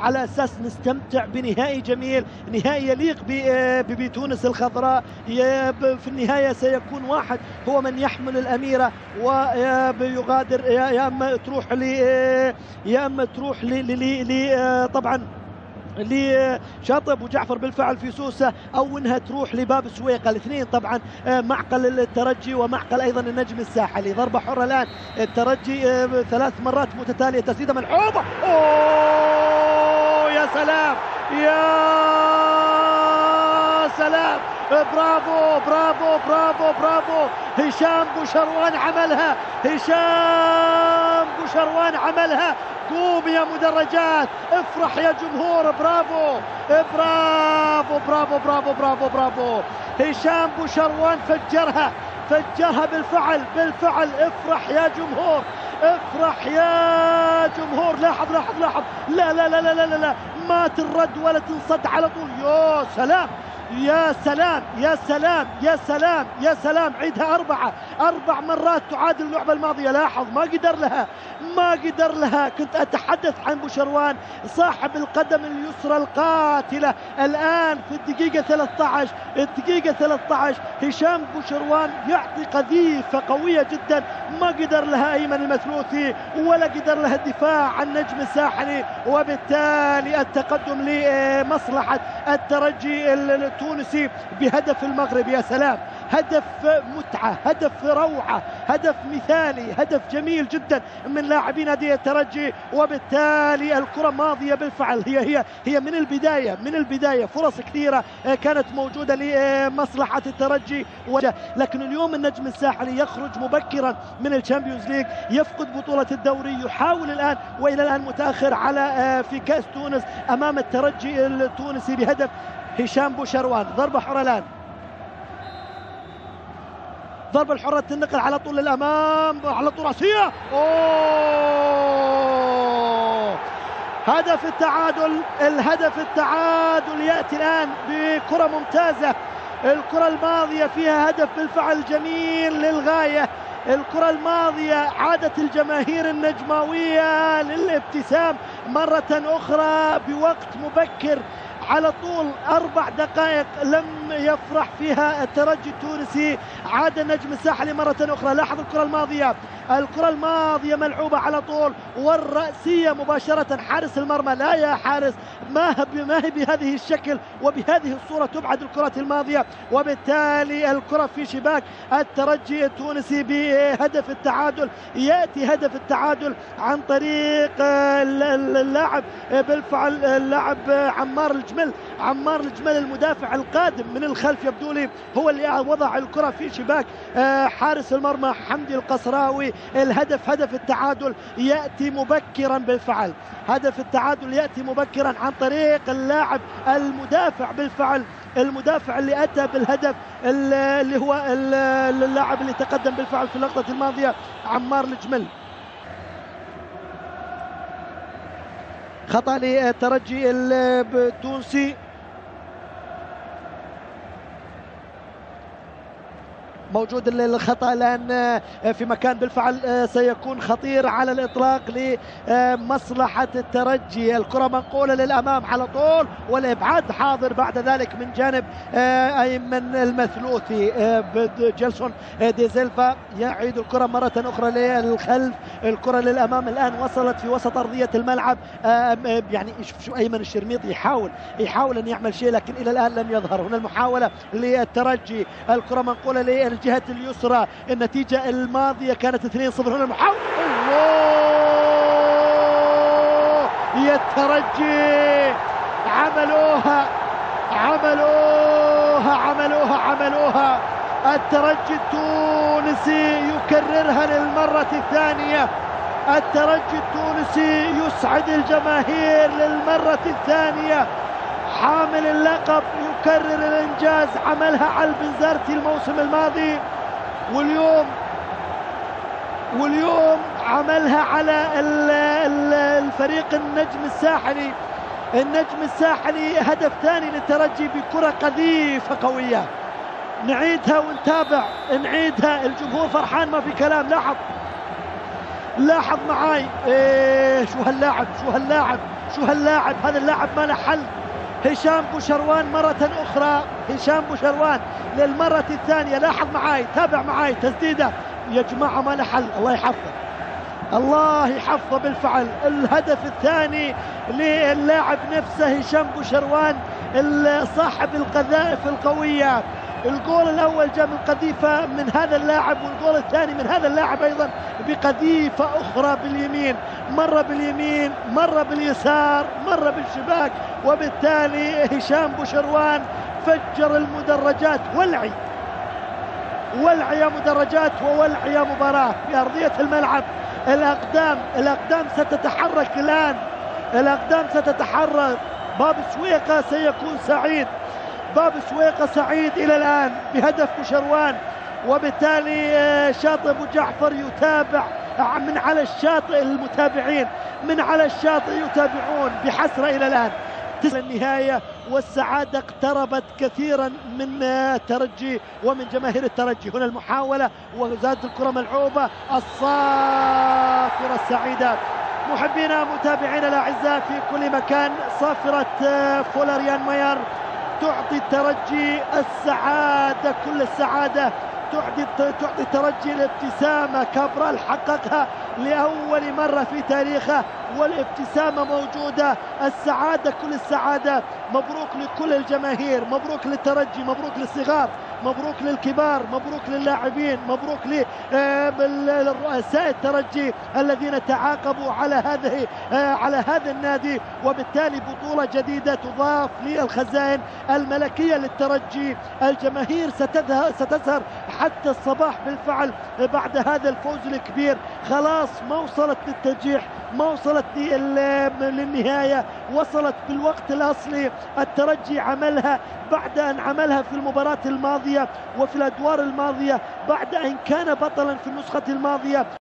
على أساس نستمتع بنهائي جميل، نهائي يليق بتونس الخضراء. في النهاية سيكون واحد هو من يحمل الأميرة ويغادر، يا أما تروح طبعا لشاطئ ابو جعفر بالفعل في سوسه، او انها تروح لباب سويقه. الاثنين طبعا معقل الترجي ومعقل ايضا النجم الساحلي. ضربه حره الان الترجي ثلاث مرات متتاليه، تسديده ملحوظه. اوه يا سلام، يا سلام، برافو برافو برافو برافو، هشام بوشروان عملها، هشام بوشروان عملها. قوم يا مدرجات، افرح يا جمهور، برافو برافو برافو برافو برافو برافو. هشام بوشروان فجرها بالفعل بالفعل. افرح يا جمهور، افرح يا جمهور. لاحظ لاحظ لاحظ، لا لا لا لا لا لا، ما تنرد ولا تنصد، على طول. يا سلام يا سلام يا سلام يا سلام يا سلام. عيدها أربع مرات تعادل اللعبة الماضية. لاحظ ما قدر لها. كنت أتحدث عن بوشروان صاحب القدم اليسرى القاتلة. الآن في الدقيقة 13 هشام بوشروان يعطي قذيفة قوية جدا. ما قدر لها أيمن المثلوثي ولا قدر لها الدفاع عن نجم الساحلي، وبالتالي التقدم لمصلحة الترجي التونسي بهدف المغرب. يا سلام، هدف متعة، هدف روعة، هدف مثالي، هدف جميل جدا من لاعبي نادي الترجي. وبالتالي الكرة ماضية بالفعل. هي من البداية فرص كثيرة كانت موجودة لمصلحة الترجي، لكن اليوم النجم الساحلي يخرج مبكرا من الشامبيونز ليج، يفقد بطولة الدوري، يحاول الآن وإلى الآن متأخر على في كأس تونس أمام الترجي التونسي بهدف هشام بوشروان. ضربة حرة الآن، ضربة الحرة تنقل على طول للأمام، على طول رأسية. أوه، هدف التعادل، الهدف التعادل يأتي الآن بكرة ممتازة. الكرة الماضية فيها هدف بالفعل جميل للغاية. الكرة الماضية عادت الجماهير النجماوية للابتسام مرة أخرى بوقت مبكر. على طول 4 دقائق لم يفرح فيها الترجي التونسي، عاد النجم الساحلي مرة أخرى. لاحظ الكرة الماضية ملعوبة على طول، والرأسية مباشرة. حارس المرمى، لا يا حارس، ما هي بهذه الشكل وبهذه الصورة تبعد الكرات الماضية. وبالتالي الكرة في شباك الترجي التونسي بهدف التعادل. يأتي هدف التعادل عن طريق اللاعب بالفعل، اللاعب عمار الجمل المدافع القادم من الخلف، يبدو لي هو اللي وضع الكرة في شباك حارس المرمى حمدي القصراوي. الهدف، هدف التعادل يأتي مبكرا بالفعل. هدف التعادل يأتي مبكرا عن طريق اللاعب المدافع بالفعل، المدافع اللي أتى بالهدف، اللي هو اللاعب اللي تقدم بالفعل في اللقطة الماضية، عمار الجمل. خطأ للترجي التونسي، موجود الخطأ الآن في مكان بالفعل سيكون خطير على الإطلاق لمصلحة الترجي. الكرة منقولة للأمام على طول، والإبعاد حاضر بعد ذلك من جانب أيمن المثلوثي. جلسون ديزلفا يعيد الكرة مرة أخرى للخلف، الكرة للأمام الآن وصلت في وسط أرضية الملعب. يعني شوف أيمن الشرميطي يحاول أن يعمل شيء، لكن إلى الآن لم يظهر. هنا المحاولة للترجي، الكرة منقولة الجهة اليسرى. النتيجة الماضية كانت 2-0. هنا المحاولة، الله يا الترجي، عملوها. الترجي التونسي يكررها للمرة الثانية. الترجي التونسي يسعد الجماهير للمرة الثانية. حامل اللقب يكرر الإنجاز، عملها على البنزرتي الموسم الماضي، واليوم عملها على الفريق النجم الساحلي. هدف ثاني للترجي بكرة قذيفة قوية. نعيدها ونتابع، نعيدها. الجمهور فرحان ما في كلام. لاحظ معاي، شو هاللاعب شو هاللاعب، هذا اللاعب ما له حل. هشام بوشروان مرة أخرى، هشام بوشروان للمرة الثانية، لاحظ معاي، تابع معاي تسديدة يا جماعة ما له حل. الله يحفظه، الله يحفظه بالفعل. الهدف الثاني للاعب نفسه هشام بوشروان صاحب القذائف القوية. الجول الأول جاء من قذيفة من هذا اللاعب، والجول الثاني من هذا اللاعب أيضا بقذيفة أخرى باليمين، مرة باليمين مرة باليسار مرة بالشباك، وبالتالي هشام بوشروان فجر المدرجات. ولعي ولعي يا مدرجات، وولعي يا مباراة في أرضية الملعب. الأقدام ستتحرك الآن، الأقدام ستتحرك. باب سويقة سيكون سعيد، باب سويقة سعيد إلى الآن بهدف بوشروان، وبالتالي شاطئ أبو جعفر يتابع من على الشاطئ. المتابعين من على الشاطئ يتابعون بحسرة إلى الآن. النهاية والسعادة اقتربت كثيرا من الترجي ومن جماهير الترجي. هنا المحاولة وزادت الكرة ملعوبة، الصافرة السعيدة. محبينا متابعينا الأعزاء في كل مكان، صافرة فولريان ماير تعطي الترجي السعادة، كل السعادة، تعطي الترجي الابتسامة. كابرال حققها لأول مرة في تاريخه والابتسامة موجودة، السعادة كل السعادة. مبروك لكل الجماهير، مبروك للترجي، مبروك للصغار، مبروك للكبار، مبروك للاعبين، مبروك لرؤساء الترجي الذين تعاقبوا على هذا النادي. وبالتالي بطولة جديدة تضاف للخزائن الملكية للترجي. الجماهير ستزهر حتى الصباح بالفعل بعد هذا الفوز الكبير. خلاص ما وصلت للترجيح، ما وصلت للنهاية، وصلت بالوقت الأصلي. الترجي عملها بعد أن عملها في المباراة الماضية وفي الأدوار الماضية، بعد أن كان بطلا في النسخة الماضية.